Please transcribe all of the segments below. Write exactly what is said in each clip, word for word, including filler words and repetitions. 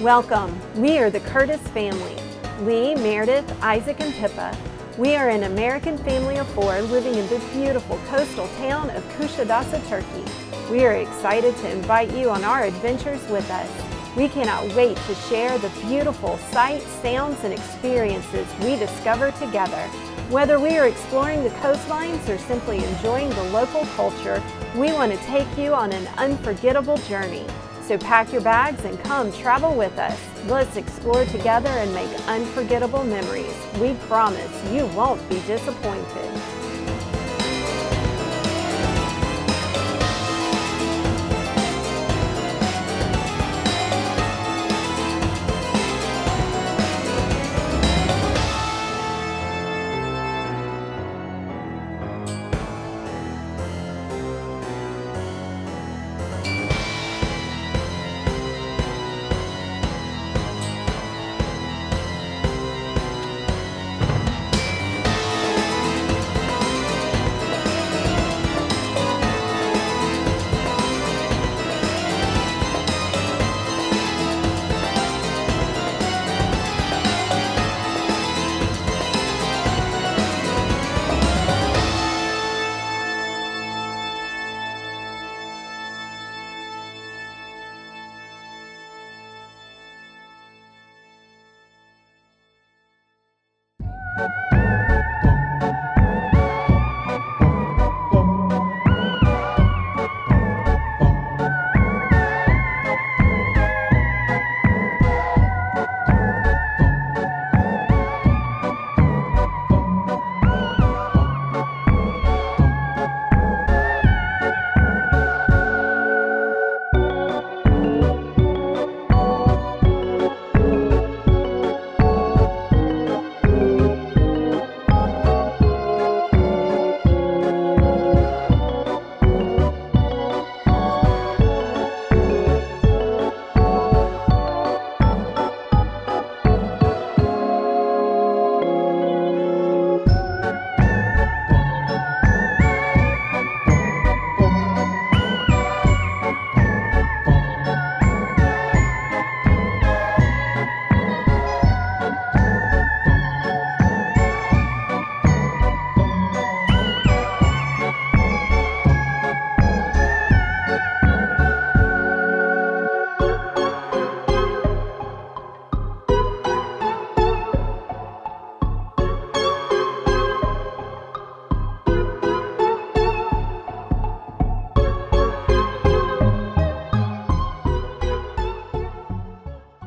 Welcome. We are the Curtis family. Lee, Meredith, Isaac, and Pippa. We are an American family of four living in the beautiful coastal town of Kusadasi, Turkey. We are excited to invite you on our adventures with us. We cannot wait to share the beautiful sights, sounds, and experiences we discover together. Whether we are exploring the coastlines or simply enjoying the local culture, we want to take you on an unforgettable journey. So pack your bags and come travel with us. Let's explore together and make unforgettable memories. We promise you won't be disappointed.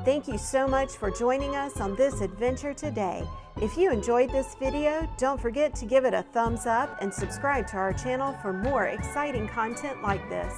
Thank you so much for joining us on this adventure today. If you enjoyed this video, don't forget to give it a thumbs up and subscribe to our channel for more exciting content like this.